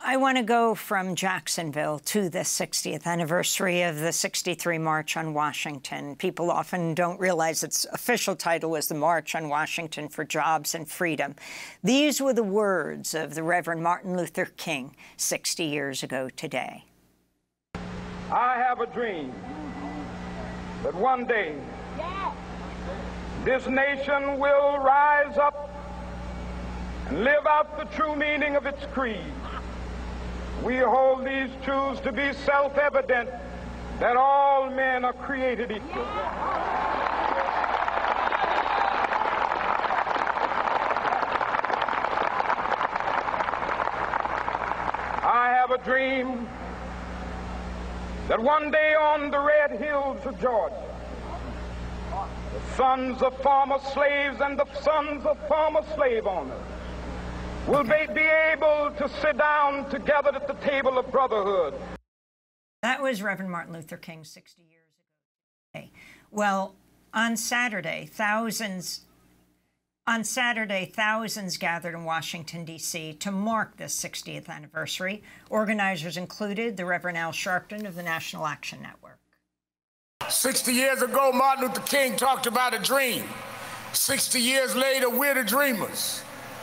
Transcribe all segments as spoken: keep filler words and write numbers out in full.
I want to go from Jacksonville to the sixtieth anniversary of the sixty-three March on Washington. People often don't realize its official title was the March on Washington for Jobs and Freedom. These were the words of the Reverend Martin Luther King sixty years ago today. I have a dream that one day this nation will rise up and live out the true meaning of its creed. We hold these truths to be self-evident, that all men are created equal. Yeah. I have a dream that one day on the red hills of Georgia, the sons of former slaves and the sons of former slave owners will they be able to sit down together at the table of brotherhood. That was Reverend Martin Luther King sixty years ago. Well, on Saturday, thousands on Saturday, thousands gathered in Washington, D C to mark this sixtieth anniversary. Organizers included the Reverend Al Sharpton of the National Action Network. sixty years ago, Martin Luther King talked about a dream. sixty years later, we're the dreamers.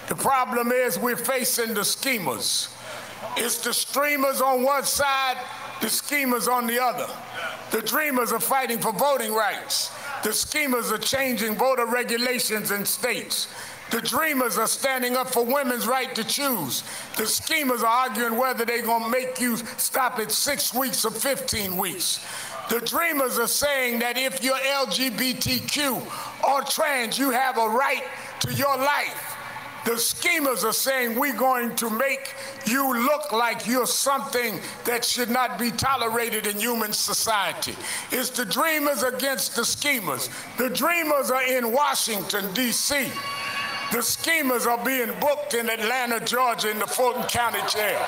The problem is we're facing the schemers. It's the streamers on one side, the schemers on the other. The dreamers are fighting for voting rights. The schemers are changing voter regulations in states. The dreamers are standing up for women's right to choose. The schemers are arguing whether they're going to make you stop at six weeks or fifteen weeks. The dreamers are saying that if you're L G B T Q or trans, you have a right to your life. The schemers are saying we're going to make you look like you're something that should not be tolerated in human society. It's the dreamers against the schemers. The dreamers are in Washington, D C. The schemers are being booked in Atlanta, Georgia, in the Fulton County Jail.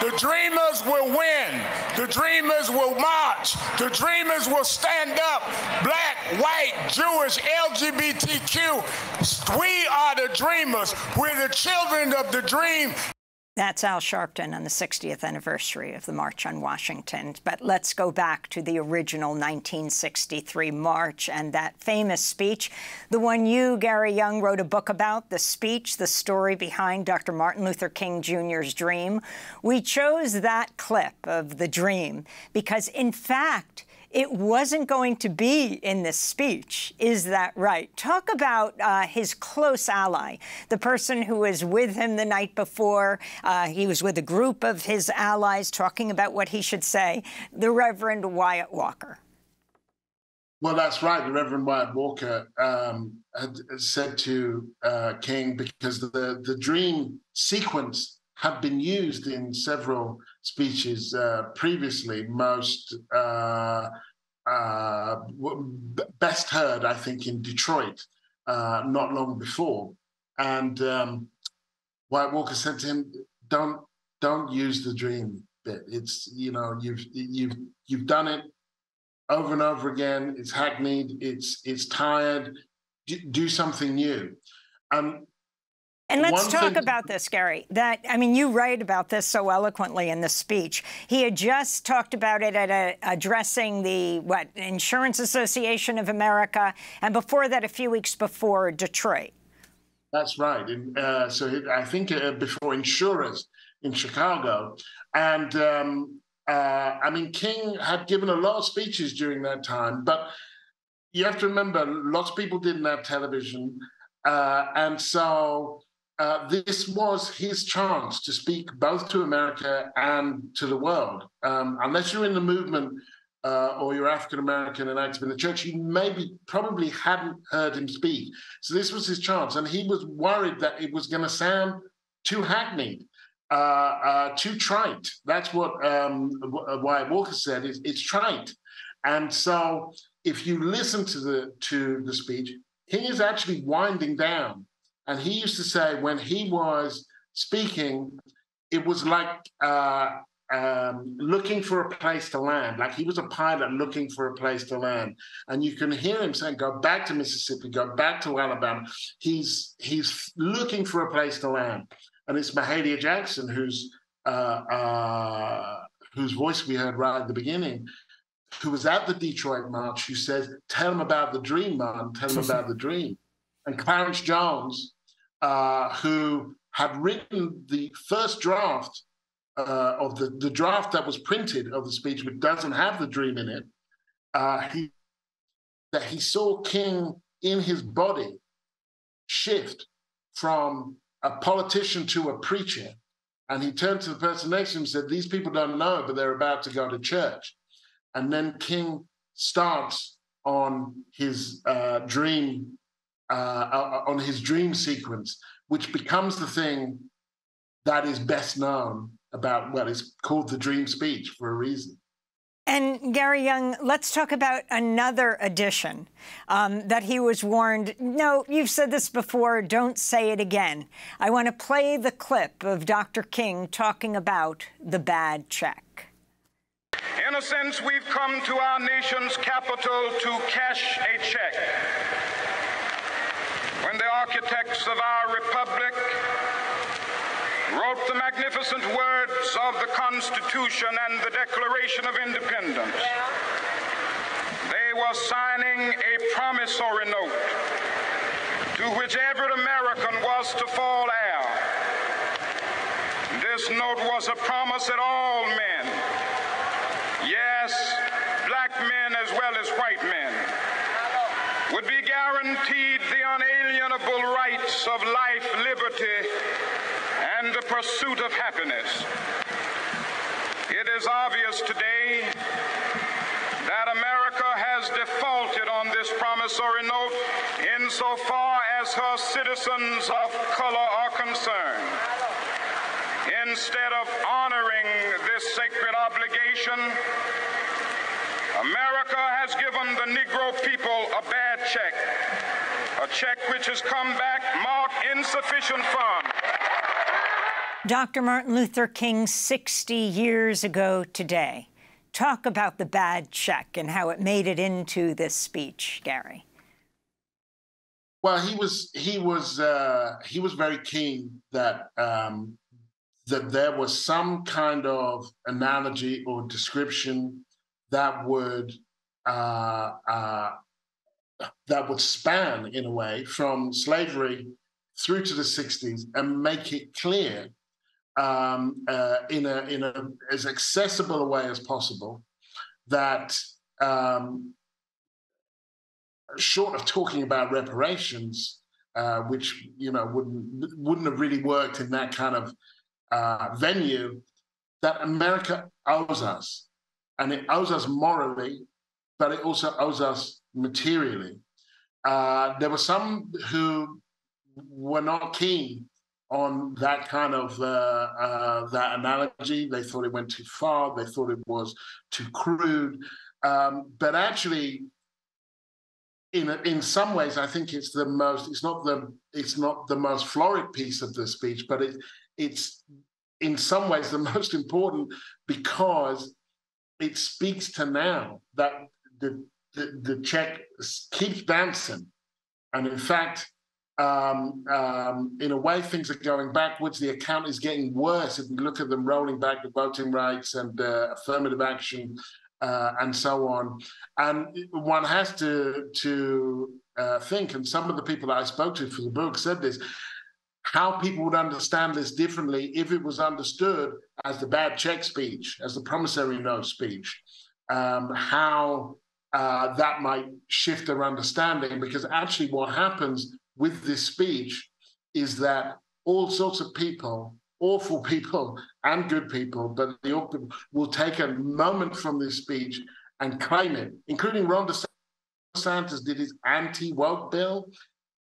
The dreamers will win. The dreamers will march. The dreamers will stand up. Black, white, Jewish, L G B T Q. We are the dreamers. We're the children of the dream. That's Al Sharpton on the sixtieth anniversary of the March on Washington. But let's go back to the original nineteen sixty-three march and that famous speech, the one you, Gary Younge, wrote a book about, the speech, the story behind Doctor Martin Luther King Junior's dream. We chose that clip of the dream because, in fact, it wasn't going to be in this speech. Is that right? Talk about uh, his close ally, the person who was with him the night before. Uh, he was with a group of his allies talking about what he should say, the Reverend Wyatt Walker. Well, that's right. The Reverend Wyatt Walker um, had said to uh, King, because the, the dream sequence had been used in several speeches uh, previously, most uh, uh, best heard, I think, in Detroit uh, not long before. And um, Wyatt Walker said to him, "Don't don't use the dream bit. It's you know you've you've you've done it over and over again. It's hackneyed. It's it's tired. Do, do something new." Um, And let's One talk about this, Gary. That I mean, you write about this so eloquently in the speech. He had just talked about it at a, addressing the, what, Insurance Association of America, and before that, a few weeks before, Detroit. That's right. And, uh, so I think uh, before insurers in Chicago. And, um, uh, I mean, King had given a lot of speeches during that time, but you have to remember, lots of people didn't have television, uh, and so— Uh, this was his chance to speak both to America and to the world. Um, unless you're in the movement uh, or you're African-American and active in the church, you maybe probably hadn't heard him speak. So this was his chance. And he was worried that it was going to sound too hackneyed, uh, uh, too trite. That's what um, Wyatt Walker said, is it's trite. And so if you listen to the, to the speech, he is actually winding down. And he used to say when he was speaking, it was like uh, um, looking for a place to land, like he was a pilot looking for a place to land. And you can hear him saying, go back to Mississippi, go back to Alabama. He's, he's looking for a place to land. And it's Mahalia Jackson who's, uh, uh, whose voice we heard right at the beginning, who was at the Detroit March, who says, tell them about the dream, Martin, tell them about the dream. And Clarence Jones, uh, who had written the first draft uh, of the, the draft that was printed of the speech, which doesn't have the dream in it, uh, he, that he saw King in his body shift from a politician to a preacher. And he turned to the person next to him and said, these people don't know, but they're about to go to church. And then King starts on his uh, dream, uh, on his dream sequence, which becomes the thing that is best known about. Well, it's called the Dream Speech for a reason. And Gary Younge, let's talk about another addition um, that he was warned. No, you've said this before. Don't say it again. I want to play the clip of Doctor King talking about the bad check. In a sense, we've come to our nation's capital to cash a check. When the architects of our republic wrote the magnificent words of the Constitution and the Declaration of Independence, they were signing a promissory note to which every American was to fall heir. This note was a promise that all men, yes, black men as well as white men, would be guaranteed the unalienable rights of life, liberty, and the pursuit of happiness. It is obvious today that America has defaulted on this promissory note insofar as her citizens of color are concerned. Instead of honoring this sacred obligation, America has given the Negro people a bad check, a check which has come back marked insufficient funds. Doctor Martin Luther King, sixty years ago today. Talk about the bad check and how it made it into this speech, Gary. Well, he was he was uh, he was very keen that. Um, that there was some kind of analogy or description that would uh, uh, that would span, in a way, from slavery through to the sixties and make it clear um, uh, in a in a as accessible a way as possible that, um, short of talking about reparations, uh, which you know wouldn't wouldn't have really worked in that kind of Uh, venue, that America owes us. And it owes us morally, but it also owes us materially. Uh, there were some who were not keen on that kind of uh, uh, that analogy. They thought it went too far. They thought it was too crude. Um, but actually, in in some ways, I think it's the most. It's not the. It's not the most florid piece of the speech, but it. It's in some ways the most important because it speaks to now that the, the, the check keeps bouncing. And in fact, um, um, in a way, things are going backwards. The account is getting worse if we look at them rolling back the voting rights and uh, affirmative action uh, and so on. And one has to, to uh, think, and some of the people that I spoke to for the book said this, how people would understand this differently if it was understood as the bad check speech, as the promissory note speech, um, how uh, that might shift their understanding. Because actually what happens with this speech is that all sorts of people, awful people and good people, but the awful will take a moment from this speech and claim it, including Ron DeSantis did his anti-woke bill.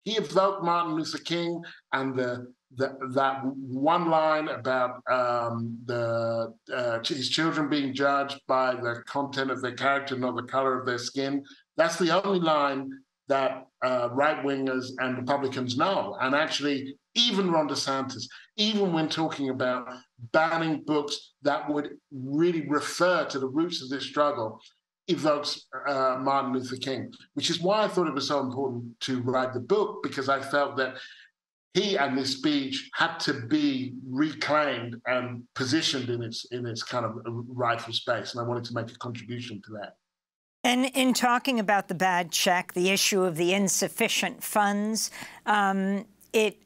He evoked Martin Luther King and the, the, that one line about um, the, uh, his children being judged by the content of their character, not the color of their skin. That's the only line that uh, right-wingers and Republicans know. And actually, even Ron DeSantis, even when talking about banning books that would really refer to the roots of this struggle, evokes uh, Martin Luther King, which is why I thought it was so important to write the book, because I felt that he and this speech had to be reclaimed and positioned in its in its kind of rightful space, and I wanted to make a contribution to that. And in talking about the bad check, the issue of the insufficient funds, um, it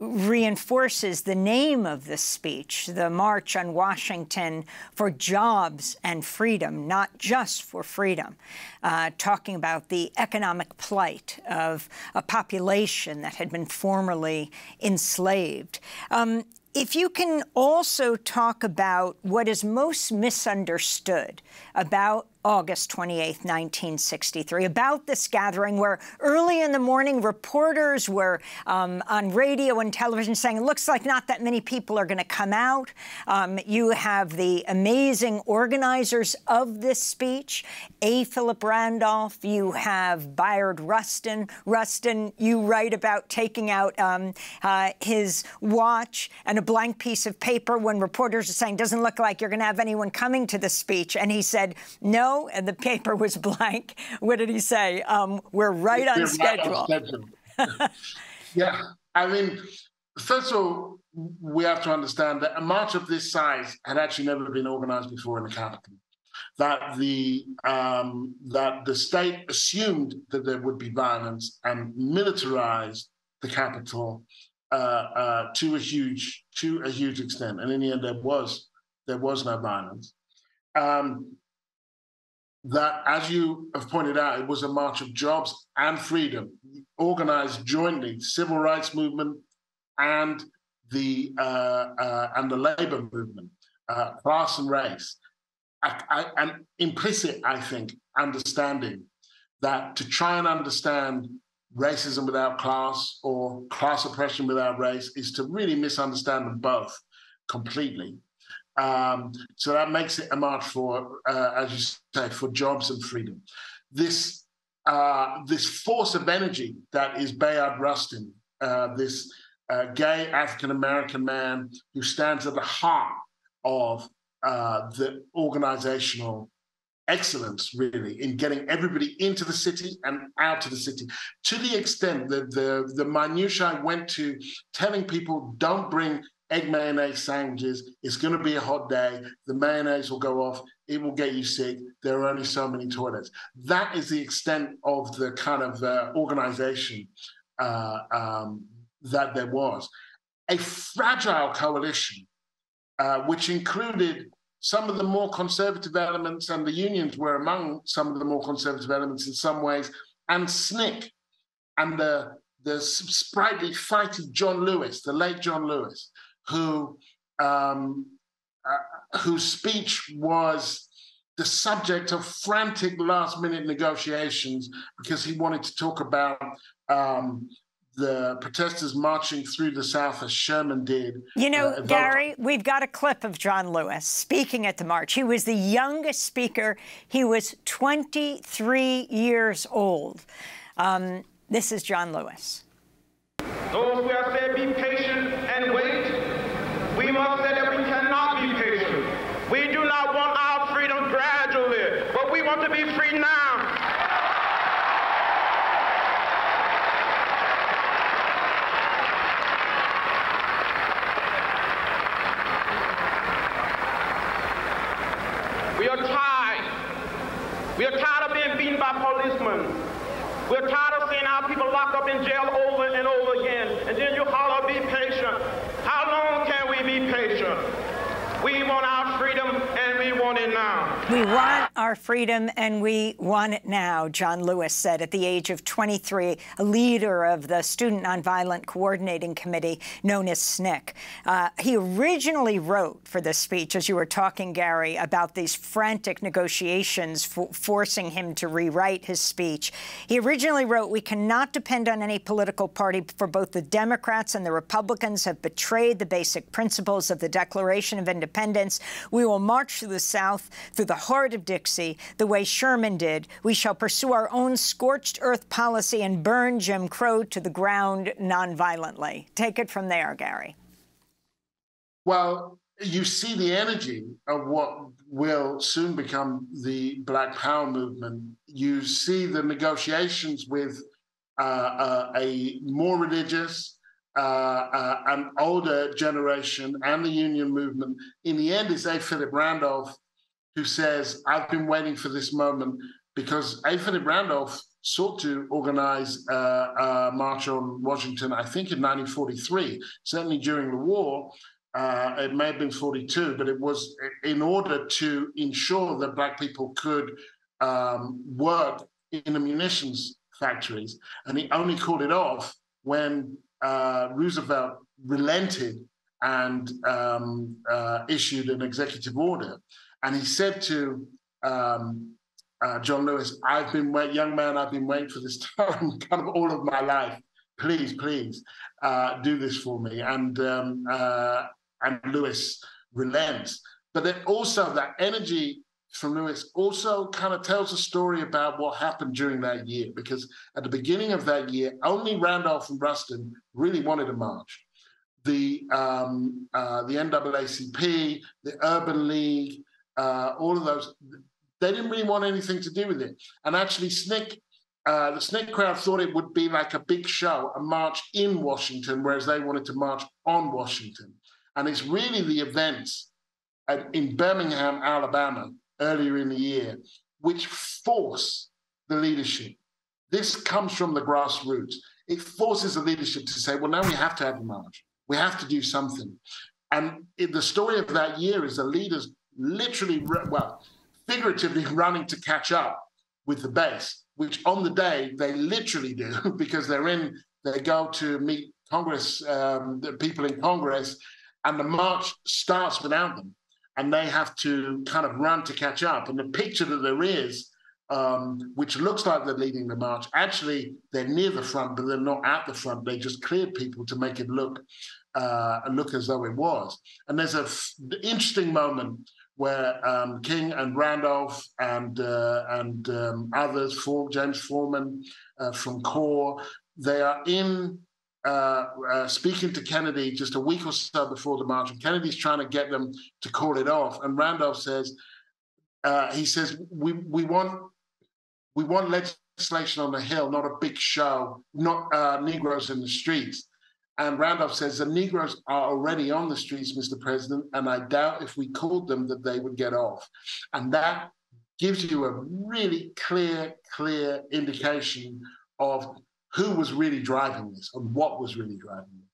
reinforces the name of the speech, the March on Washington, for jobs and freedom, not just for freedom, uh, talking about the economic plight of a population that had been formerly enslaved. Um, if you can also talk about what is most misunderstood about August twenty-eighth, nineteen sixty-three, about this gathering where early in the morning reporters were um, on radio and television saying, it looks like not that many people are going to come out. Um, you have the amazing organizers of this speech, A. Philip Randolph. You have Bayard Rustin. Rustin, you write about taking out um, uh, his watch and a blank piece of paper when reporters are saying, doesn't look like you're going to have anyone coming to the speech. And he said, no. And the paper was blank. What did he say? Um, we're right on We're schedule. Right on schedule. Yeah. I mean, first of all, we have to understand that a march of this size had actually never been organized before in the Capitol. That the um, that the state assumed that there would be violence and militarized the Capitol uh, uh, to a huge to a huge extent. And in the end, there was there was no violence. Um, That, as you have pointed out, it was a march of jobs and freedom, organized jointly, civil rights movement and the uh, uh, and the labor movement, uh, class and race. I, I, an implicit, I think, understanding that to try and understand racism without class or class oppression without race is to really misunderstand them both completely. Um, so that makes it a march for, uh, as you say, for jobs and freedom. This uh, this force of energy that is Bayard Rustin, uh, this uh, gay African-American man who stands at the heart of uh, the organizational excellence, really, in getting everybody into the city and out of the city, to the extent that the, the minutiae went to telling people, don't bring egg mayonnaise sandwiches, it's going to be a hot day, the mayonnaise will go off, it will get you sick, there are only so many toilets. That is the extent of the kind of uh, organization uh, um, that there was. A fragile coalition, uh, which included some of the more conservative elements, and the unions were among some of the more conservative elements in some ways, and S N C C, and the, the sprightly, fighty John Lewis, the late John Lewis, who um, uh, whose speech was the subject of frantic last-minute negotiations because he wanted to talk about um, the protesters marching through the South, as Sherman did. You know, uh, Gary, we've got a clip of John Lewis speaking at the march. He was the youngest speaker. He was twenty-three years old. Um, this is John Lewis. Those who have said be patient and wait, we must say that we cannot be patient. We do not want our freedom gradually, but we want to be free now. We are tired. We are tired of being beaten by policemen. We are tired of seeing our people locked up in jail over and over again. And then you holler, be patient. How long can we be patient? We want our freedom, and we want it now. We want our freedom, and we want it now, John Lewis said at the age of twenty-three, a leader of the Student Nonviolent Coordinating Committee, known as S N C C. Uh, he originally wrote for this speech, as you were talking, Gary, about these frantic negotiations for forcing him to rewrite his speech. He originally wrote, "We cannot depend on any political party, for both the Democrats and the Republicans have betrayed the basic principles of the Declaration of Independence. We will march through the South, through the heart of Dick Dixie the way Sherman did. We shall pursue our own scorched earth policy and burn Jim Crow to the ground nonviolently. Take it from there, Gary. Well, you see the energy of what will soon become the Black Power movement. You see the negotiations with uh, uh, a more religious, uh, uh, an older generation and the union movement. In the end, it's A. Philip Randolph who says, I've been waiting for this moment, because A. Philip Randolph sought to organize uh, a March on Washington, I think, in nineteen forty-three, certainly during the war. Uh, it may have been forty-two, but it was in order to ensure that Black people could um, work in the munitions factories. And he only called it off when uh, Roosevelt relented and um, uh, issued an executive order. And he said to um, uh, John Lewis, I've been waiting, young man, I've been waiting for this time kind of all of my life. Please, please uh, do this for me. And um, uh, and Lewis relents. But then also that energy from Lewis also kind of tells a story about what happened during that year, because at the beginning of that year, only Randolph and Rustin really wanted a march. The, um, uh, the N double A C P, the Urban League, uh, all of those, they didn't really want anything to do with it. And actually S N C C, Uh, the S N C C crowd thought it would be like a big show, a march in Washington, whereas they wanted to march on Washington. And it's really the events at, in Birmingham, Alabama, earlier in the year, which force the leadership. This comes from the grassroots. It forces the leadership to say, well, now we have to have a march. We have to do something. And it, the story of that year is the leaders literally, well, figuratively running to catch up with the base, which on the day they literally do, because they're in, they go to meet Congress, um, the people in Congress, and the march starts without them. And they have to kind of run to catch up. And the picture that there is, um, which looks like they're leading the march, actually they're near the front, but they're not at the front. They just cleared people to make it look, uh, look as though it was. And there's an interesting moment where um, King and Randolph and uh, and um, others, for James Foreman uh, from CORE, they are in uh, uh, speaking to Kennedy just a week or so before the march, and Kennedy's trying to get them to call it off. And Randolph says, uh, he says, we we want we want legislation on the Hill, not a big show, not uh, Negroes in the streets. And Randolph says, the Negroes are already on the streets, Mister President, and I doubt if we called them that they would get off. And that gives you a really clear, clear indication of who was really driving this and what was really driving it.